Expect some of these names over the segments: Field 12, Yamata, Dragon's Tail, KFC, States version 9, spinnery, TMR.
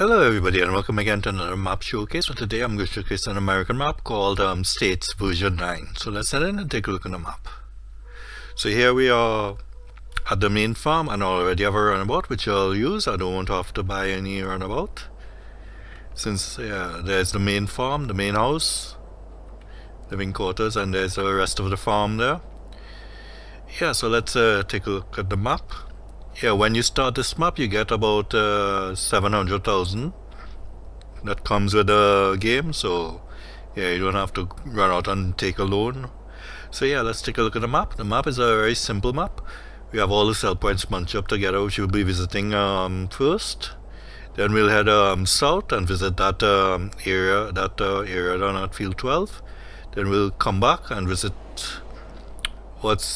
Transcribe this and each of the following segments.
Hello everybody and welcome again to another map showcase. So today I'm going to showcase an American map called States version 9. So let's head in and take a look at the map. So here we are at the main farm and I already have a runabout which I'll use. I don't have to buy any runabout. Since there's the main farm, the main house, living quarters, and there's the rest of the farm there. Yeah, so let's take a look at the map. Yeah, when you start this map you get about 700,000 that comes with the game, so yeah, you don't have to run out and take a loan. So yeah, let's take a look at the map. The map is a very simple map. We have all the cell points bunched up together, which we'll be visiting first. Then we'll head south and visit that area down at Field 12. Then we'll come back and visit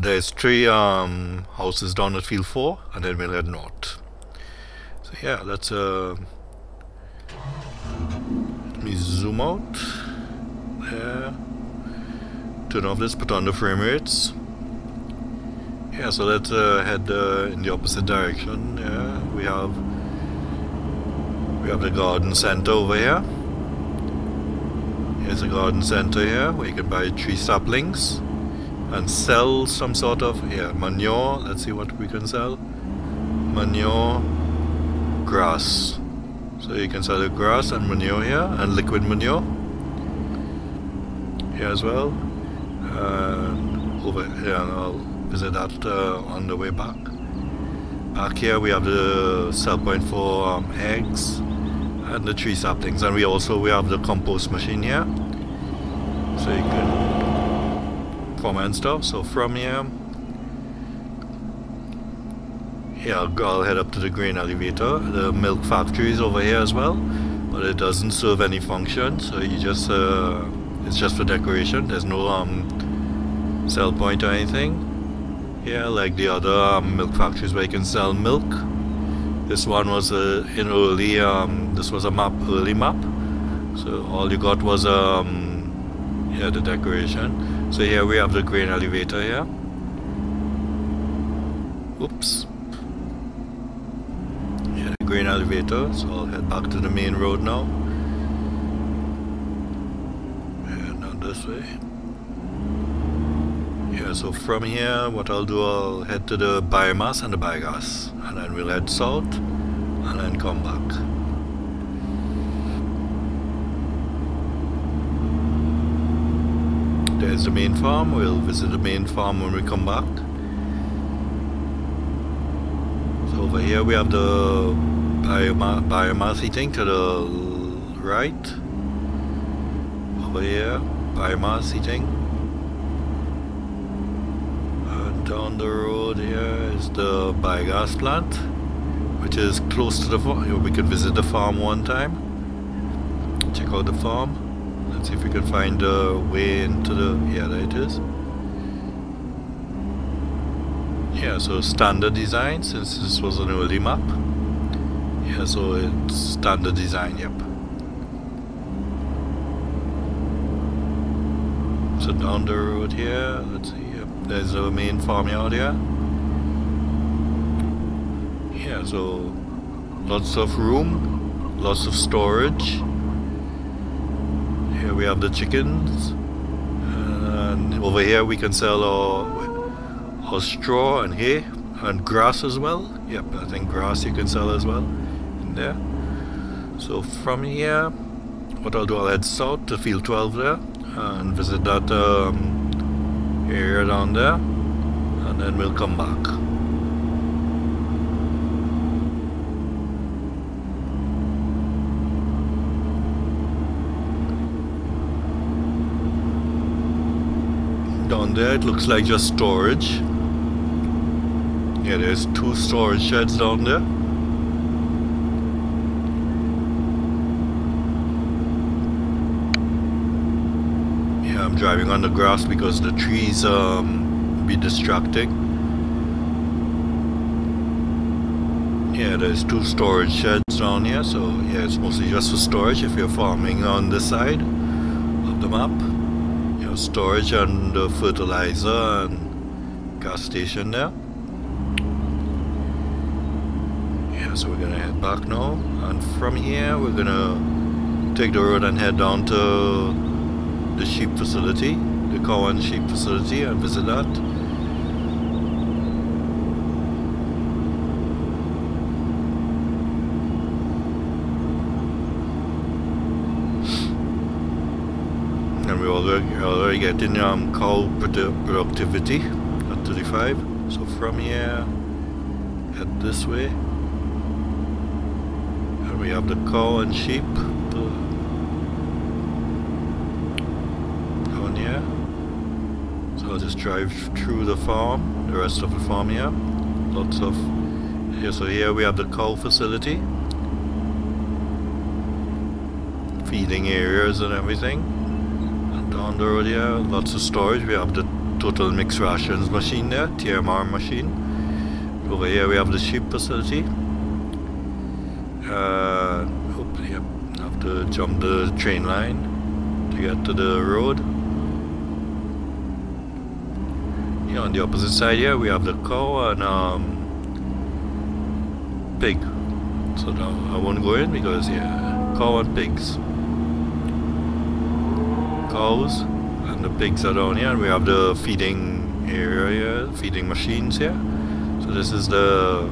there's three houses down at Field 4, and then we'll head north. So yeah, let me zoom out. There. Turn off this, put on the frame rates. Yeah, so let's head in the opposite direction. Yeah, we have the garden center over here. Here's a garden center here where you can buy tree saplings and sell some sort of manure. Let's see what we can sell. Manure, grass. So you can sell the grass and manure here, and liquid manure here as well. And over here, and I'll visit that on the way back. Back here we have the sell point for eggs and the tree saplings, and we have the compost machine here, so you can and stuff. So from here, I'll head up to the grain elevator. The milk factory is over here as well, but it doesn't serve any function, so you just it's just for decoration. There's no sell point or anything here like the other milk factories where you can sell milk. This one was this was a early map, so all you got was the decoration. So here we have the grain elevator here. Oops. Yeah, the grain elevator. So I'll head back to the main road now. And not this way. Yeah, so from here, what I'll do, I'll head to the biomass and the biogas. And then we'll head south and then come back. There's the main farm. We'll visit the main farm when we come back. So over here we have the biomass heating to the right. Over here, biomass heating. And down the road here is the biogas plant, which is close to the farm. We could visit the farm one time. Check out the farm. Let's see if we can find a way into the... yeah, there it is. Yeah, so standard design, since this was an early map. Yeah, so it's standard design, yep. So down the road here, let's see, yep, there's the main farmyard here. Yeah, so lots of room, lots of storage. Here we have the chickens, and over here we can sell our straw and hay and grass as well. Yep, I think grass you can sell as well in there. So from here, what I'll do, I'll head south to Field 12 there and visit that area down there, and then we'll come back. Down there it looks like just storage. Yeah, there's two storage sheds down there. Yeah, I'm driving on the grass because the trees be distracting. Yeah, there's two storage sheds down here, so yeah, it's mostly just for storage if you're farming on this side of the map. Storage and the fertilizer and gas station there. Yeah, so we're gonna head back now, and from here we're gonna take the road and head down to the sheep facility, the cow and sheep facility, and visit that. And we're already getting cow productivity at 35. So from here, head this way, and we have the cow and sheep down here. So I'll just drive through the farm, the rest of the farm here. Lots of here. So here we have the cow facility, feeding areas and everything. And down the road here, lots of storage. We have the total mixed rations machine there, TMR machine. Over here we have the sheep facility. Hopefully I have to jump the train line to get to the road. Yeah, on the opposite side here we have the cow and pig. So now I won't go in because yeah, cow and pigs. Cows and the pigs are down here, and we have the feeding area here, feeding machines here. So this is the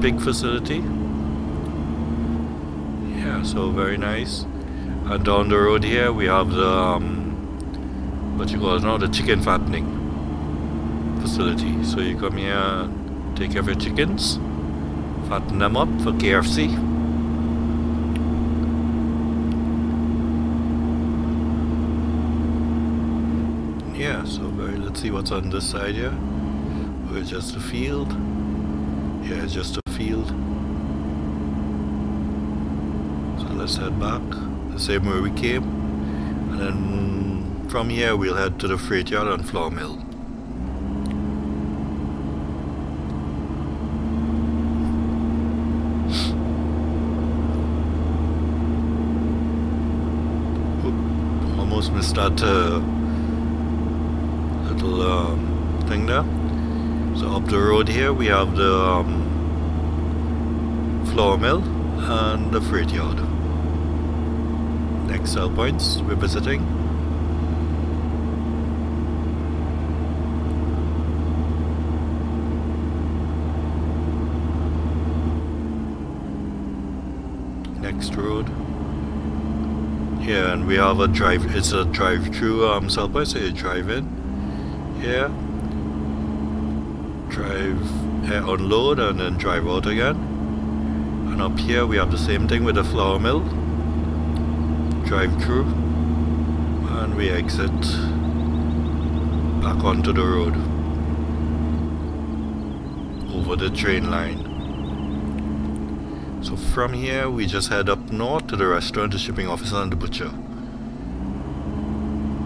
pig facility. Yeah, so very nice. And down the road here we have the what you call it now, the chicken fattening facility. So you come here and take care of your chickens, fatten them up for KFC. Yeah, so very, let's see what's on this side here. It's just a field. Yeah, it's just a field. So let's head back the same way we came, and then from here we'll head to the freight yard and flour mill. Oop, almost missed that little thing there. So up the road here we have the flour mill and the freight yard. Next sell points we're visiting. Next road. Yeah, and we have a drive. It's a drive-through sell point, so you drive in. Yeah. Unload and then drive out again. And up here we have the same thing with the flour mill, drive through, and we exit back onto the road over the train line. So from here we just head up north to the restaurant, the shipping office, and the butcher.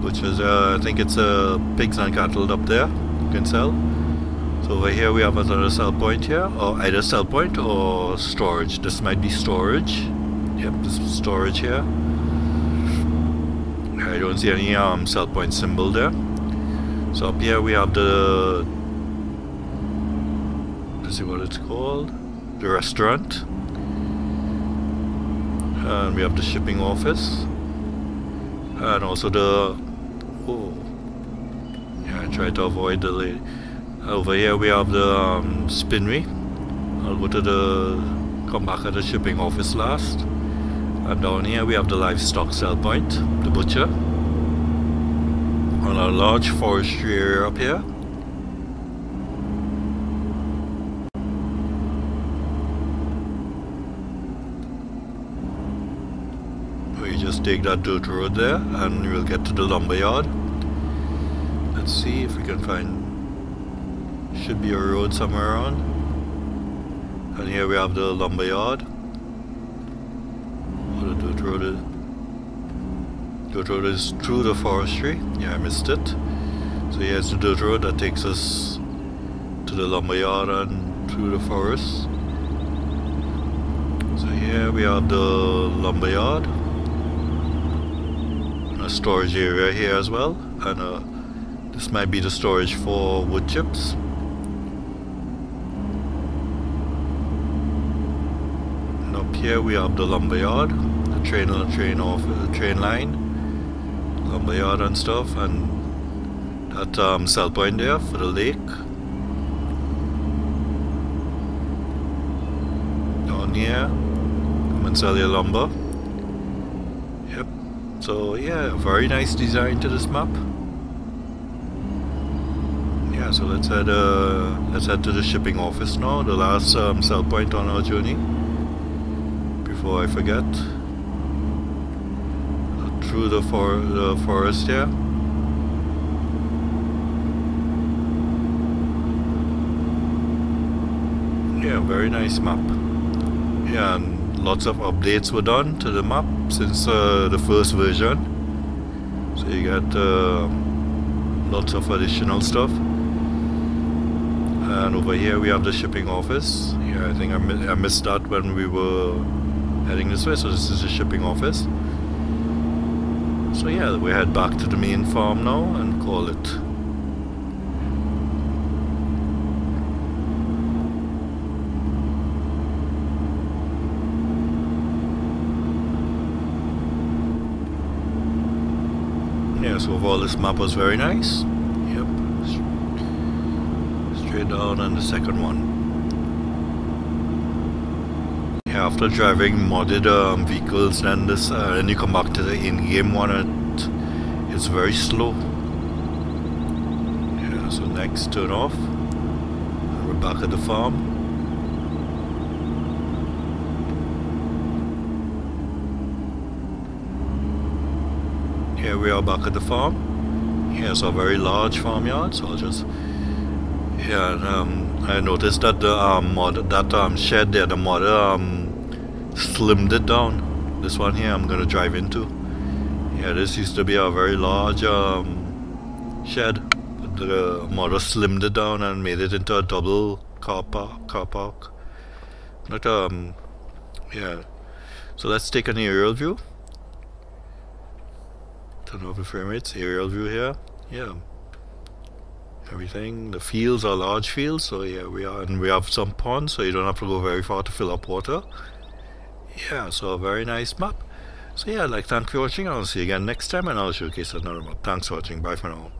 Butcher's I think it's pigs and cattle up there you can sell. So over here we have another sell point here, or either sell point or storage. This might be storage. Yep, this is storage here. I don't see any sell point symbol there. So up here we have the, let's see what it's called, the restaurant. And we have the shipping office. And also the, oh, yeah, I tried to avoid the lady. Over here we have the spinnery. I'll go to the, come back at the shipping office last. And down here we have the livestock sell point, the butcher. On a large forestry area up here. We just take that dirt road there and we'll get to the lumber yard. Let's see if we can find, should be a road somewhere around. And here we have the lumber yard. Oh, the dirt road is, dirt road is through the forestry. Yeah, I missed it. So here's the dirt road that takes us to the lumber yard and through the forest. So here we have the lumber yard, and a storage area here as well, and this might be the storage for wood chips. here we have the lumberyard, the train on the train off the train line, lumberyard and stuff, and that cell point there for the lake. Down here, come and sell your lumber. Yep. So yeah, very nice design to this map. Yeah, so let's head to the shipping office now, the last sell point on our journey, before I forget. Through the forest here. Yeah, very nice map. Yeah, and lots of updates were done to the map since the first version. So you got lots of additional stuff. And over here we have the shipping office. Yeah, I think I missed that when we were heading this way, so this is the shipping office. So yeah, we head back to the main farm now and call it. Yeah, so overall this map was very nice. Down on the second one. Yeah, after driving modded vehicles, then you come back to the in-game one, and it's very slow. Yeah, so next turn off. We're back at the farm. Here we are back at the farm. Here's a very large farmyard, so I'll just. Yeah, I noticed that the shed there, the modder slimmed it down. This one here I'm gonna drive into. Yeah, this used to be a very large shed, but the modder slimmed it down and made it into a double car park. But yeah. So let's take an aerial view. Turn off the frame rates. Aerial view here. Yeah. Everything, the fields are large fields, so yeah, we are, and we have some ponds, so you don't have to go very far to fill up water. Yeah, so a very nice map. So yeah, like, thank you for watching. I'll see you again next time and I'll showcase another map. Thanks for watching. Bye for now.